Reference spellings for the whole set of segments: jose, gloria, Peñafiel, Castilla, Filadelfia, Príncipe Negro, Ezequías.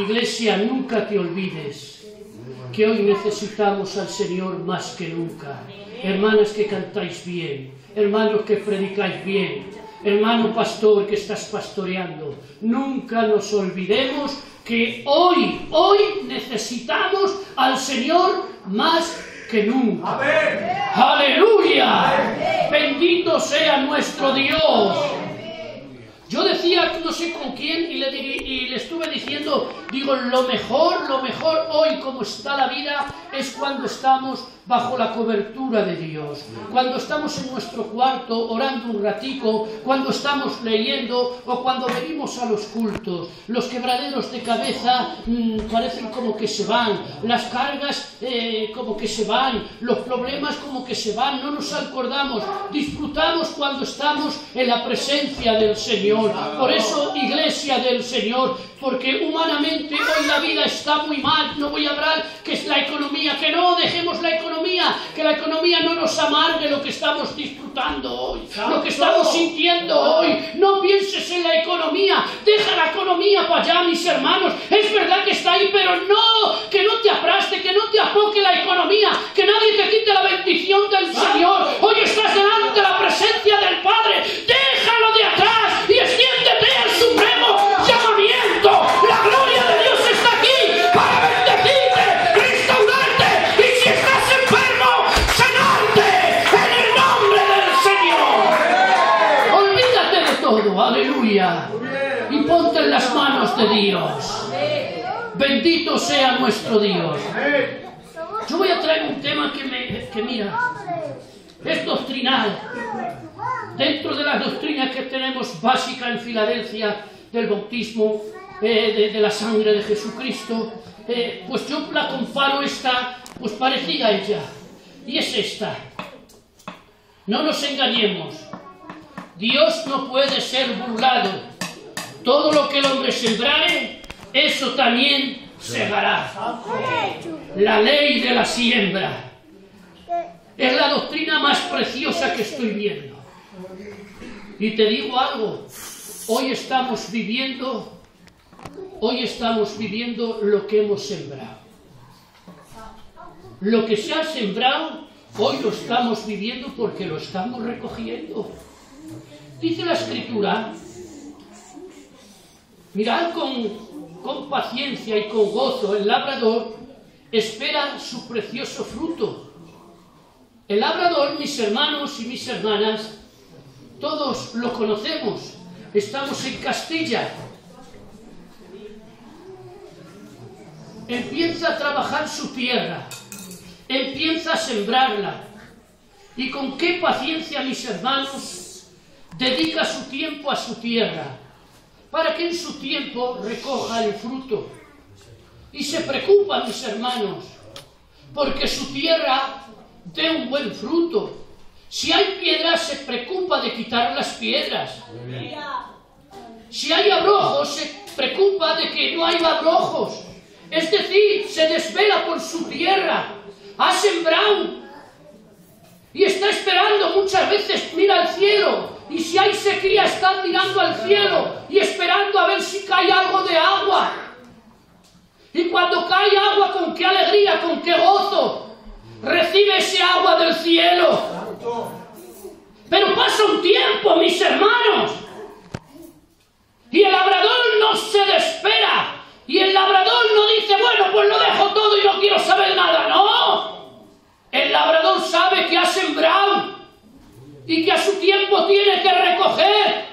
Iglesia, nunca te olvides que hoy necesitamos al Señor más que nunca. Hermanas que cantáis bien, hermanos que predicáis bien, hermano pastor que estás pastoreando, nunca nos olvidemos que hoy necesitamos al Señor más que nunca. ¡Amén! ¡Aleluya! ¡Amén! ¡Bendito sea nuestro Dios! Yo decía, no sé con quién, y le estuve diciendo, digo, lo mejor hoy, como está la vida, es cuando estamos bajo la cobertura de Dios. Cuando estamos en nuestro cuarto orando un ratico, cuando estamos leyendo o cuando venimos a los cultos. Los quebraderos de cabeza parecen como que se van, las cargas como que se van, los problemas como que se van, no nos acordamos. Disfrutamos cuando estamos en la presencia del Señor. Por eso, Iglesia del Señor, porque humanamente hoy la vida está muy mal. No voy a hablar que es la economía, que no dejemos la economía, que la economía no nos amargue lo que estamos disfrutando hoy, lo que estamos sintiendo hoy. No pienses en la economía, deja la economía para allá, mis hermanos. Es verdad que está ahí, pero no, que no te aplaste, que no te apoque la economía, que nadie te quite la bendición del Señor. Hoy estás delante de la presencia del Padre, déjalo de atrás y extiéndete al supremo llamamiento. La gloria de Dios está aquí para bendecirte, restaurarte, y si estás enfermo, sanarte en el nombre del Señor. Olvídate de todo, aleluya, y ponte en las manos de Dios. Bendito sea nuestro Dios. Yo voy a traer un tema que mira, es doctrinal. Dentro de las doctrinas que tenemos básica en Filadelfia, del bautismo, de la sangre de Jesucristo, pues yo la comparo esta, pues parecida a ella, y es esta. No nos engañemos, Dios no puede ser burlado. Todo lo que el hombre sembrare, eso también segará. La ley de la siembra es la doctrina más preciosa que estoy viendo. Y te digo algo, hoy estamos viviendo lo que hemos sembrado. Lo que se ha sembrado, hoy lo estamos viviendo porque lo estamos recogiendo. Dice la Escritura, mirad con paciencia y con gozo, el labrador espera su precioso fruto. El labrador, mis hermanos y mis hermanas, todos lo conocemos. Estamos en Castilla. Empieza a trabajar su tierra. Empieza a sembrarla. Y con qué paciencia, mis hermanos, dedica su tiempo a su tierra, para que en su tiempo recoja el fruto. Y se preocupa, mis hermanos, porque su tierra dé un buen fruto. Si hay piedras, se preocupa de quitar las piedras. Si hay abrojos, se preocupa de que no haya abrojos. Es decir, se desvela por su tierra. Ha sembrado y está esperando muchas veces, mira al cielo. Y si hay sequía, está mirando al cielo y esperando a ver si cae algo de agua. Y cuando cae agua, con qué alegría, con qué gozo recibe ese agua del cielo. Pero pasa un tiempo, mis hermanos, y el labrador no se desespera, y el labrador no dice, bueno, pues lo dejo todo y no quiero saber nada. No, el labrador sabe que ha sembrado y que a su tiempo tiene que recoger,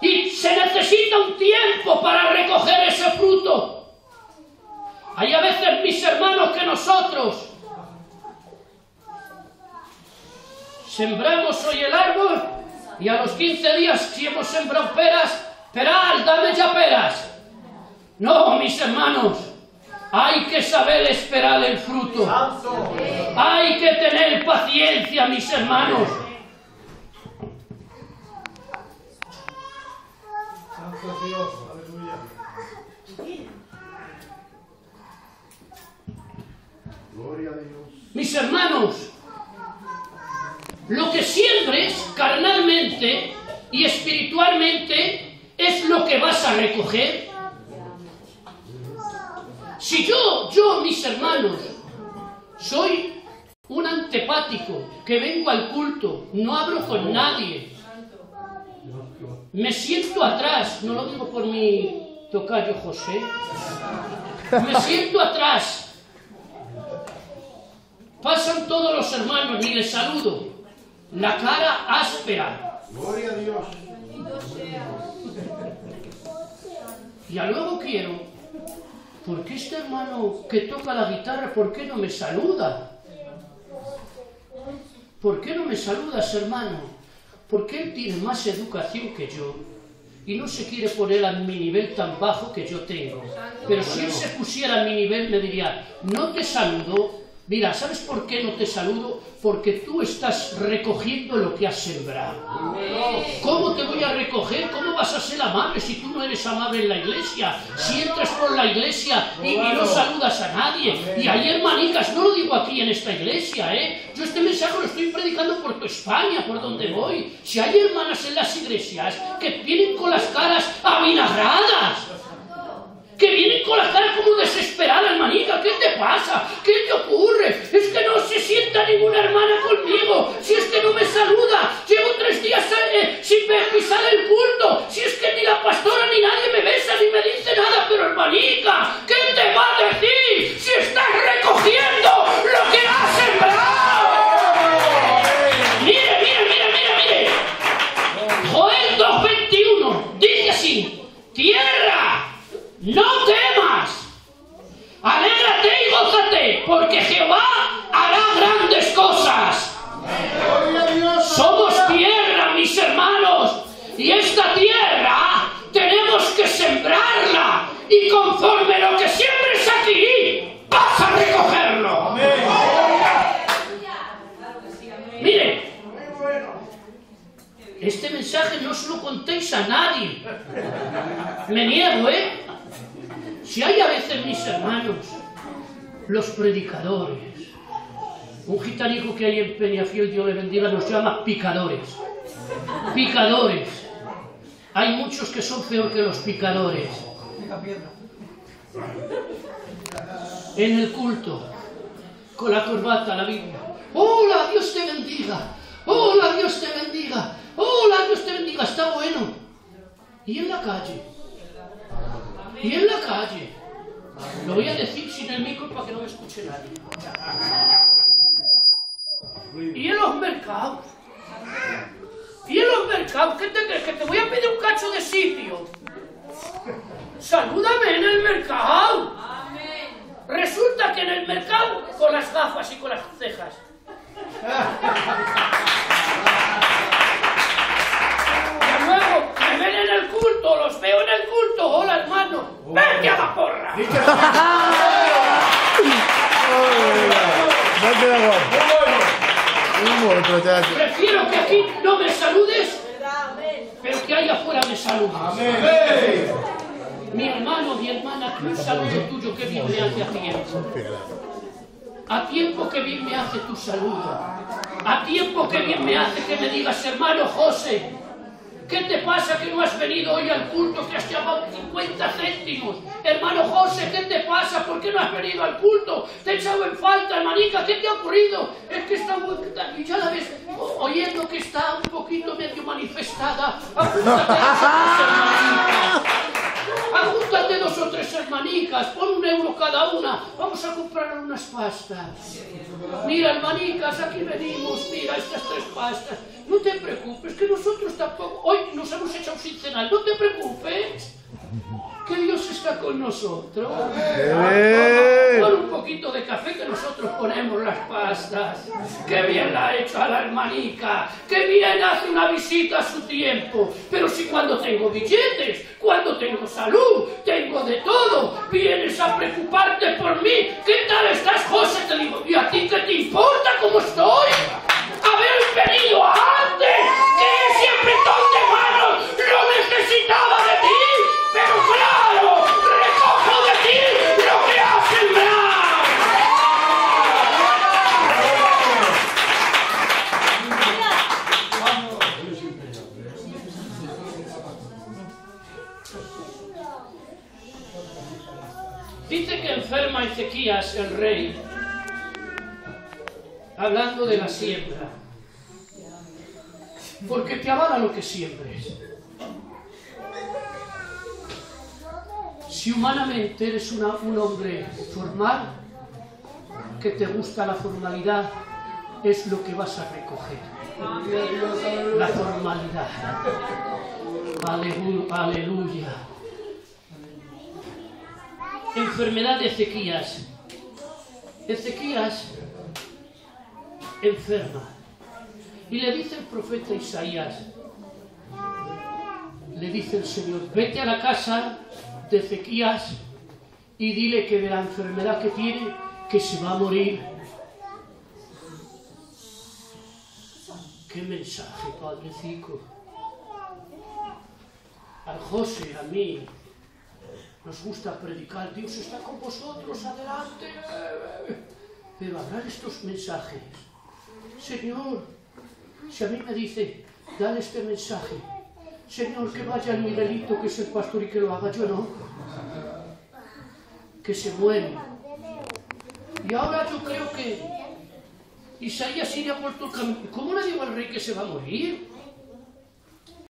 y se necesita un tiempo para recoger ese fruto. Hay a veces, mis hermanos, que nosotros sembramos hoy el árbol y a los 15 días, si hemos sembrado peras, peral, dame ya peras. No, mis hermanos, hay que saber esperar el fruto. Hay que tener paciencia, mis hermanos. Santo Dios, aleluya. Gloria a Dios. Mis hermanos, lo que siembres carnalmente y espiritualmente es lo que vas a recoger. Si yo, mis hermanos, soy un antipático, que vengo al culto, no hablo con nadie, me siento atrás, no lo digo por mi tocayo José, me siento atrás, pasan todos los hermanos, ni les saludo, la cara áspera. Gloria a Dios. Y luego quiero, ¿por qué este hermano que toca la guitarra, por qué no me saluda? ¿Por qué no me saludas, hermano? Porque él tiene más educación que yo y no se quiere poner a mi nivel tan bajo que yo tengo. Pero si él se pusiera a mi nivel, me diría, no te saludo. Mira, ¿sabes por qué no te saludo? Porque tú estás recogiendo lo que has sembrado. ¿Cómo te voy a recoger? ¿Cómo vas a ser amable si tú no eres amable en la iglesia? Si entras por la iglesia y no saludas a nadie. Y hay hermanicas, no lo digo aquí en esta iglesia, yo este mensaje lo estoy predicando por tu España, por donde voy. Si hay hermanas en las iglesias que vienen con las caras avinagradas, que vienen con la cara como desesperada, hermanica, ¿qué te pasa? ¿Qué te ocurre? Es que no se sienta ninguna hermana conmigo, si es que no me saluda, llevo 3 días sin pisar el culto, si es que ni la pastora ni nadie me besa ni me dice nada, pero hermanica, ¿qué te va a decir si estás recogiendo lo que has sembrado? Mire, Joel 2:21, dice así, tierra, no temas, alégrate y gózate, porque Jehová hará grandes cosas. Somos tierra, mis hermanos, y esta tierra tenemos que sembrarla, y conforme lo que siembres aquí, vas a recogerlo. Mire, este mensaje no se lo contéis a nadie. Me niego, Si hay a veces, mis hermanos, los predicadores, un gitanico que hay en Peñafiel, Dios le bendiga, nos llama picadores. Picadores. Hay muchos que son peor que los picadores. En el culto, con la corbata, la Biblia. ¡Hola, Dios te bendiga! ¡Hola, Dios te bendiga! ¡Hola, Dios te bendiga! Está bueno. Y en la calle. Y en la calle, lo voy a decir sin el micro para que no me escuche nadie. Y en los mercados, ¿qué te crees? Que te voy a pedir un cacho de sitio. Salúdame en el mercado. Resulta que en el mercado, con las gafas y con las cejas. Luego me ven en el culto, los veo en el culto, hola hermano, vete a la porra. Prefiero que aquí no me saludes, pero que allá afuera me saludes. Mi hermano, mi hermana, que un saludo tuyo que bien me hace a tiempo. A tiempo que bien me hace tu saludo. A tiempo que bien me hace que me digas, hermano José, ¿qué te pasa que no has venido hoy al culto, que has llamado 50 céntimos? Hermano José, ¿qué te pasa? ¿Por qué no has venido al culto? Te he echado en falta, hermanica, ¿qué te ha ocurrido? Es que está muy... Y ya la ves, oyendo que está un poquito medio manifestada. Ajúntate 2 o 3 hermanicas, pon 1 euro cada una, vamos a comprar unas pastas. Mira, hermanicas, aquí venimos, mira estas 3 pastas. No te preocupes, que nosotros tampoco, hoy nos hemos hecho sin cenar, no te preocupes, que Dios está con nosotros. Con un poquito de café que nosotros ponemos las pastas. Qué bien la ha hecho a la hermanica, qué bien hace una visita a su tiempo. Pero si cuando tengo billetes, cuando tengo salud, tengo de todo, vienes a preocuparte por mí. ¿Qué tal estás, José? Te digo, ¿y a ti qué te importa cómo estoy? Haber venido antes, que siempre toque manos, lo necesitaba de ti, pero claro, recojo de ti lo que has sembrado. Dice que enferma Ezequías, el rey, hablando de la siembra. Porque te avala lo que siembres. Si humanamente eres un hombre formal, que te gusta la formalidad, es lo que vas a recoger. La formalidad. Aleluya. Enfermedad de Ezequías. Ezequías enferma. Y le dice el profeta Isaías, le dice el Señor, vete a la casa de Ezequías y dile que de la enfermedad que tiene, que se va a morir. Qué mensaje, Padrecico. Al José, a mí, nos gusta predicar, Dios está con vosotros, adelante. Pero hablar estos mensajes, Señor. Si a mí me dice, dale este mensaje, Señor, que vaya el Miguelito, que es el pastor y que lo haga, yo no. Que se muere. Y ahora yo creo que Isaías iría por tu camino. ¿Cómo le digo al rey que se va a morir?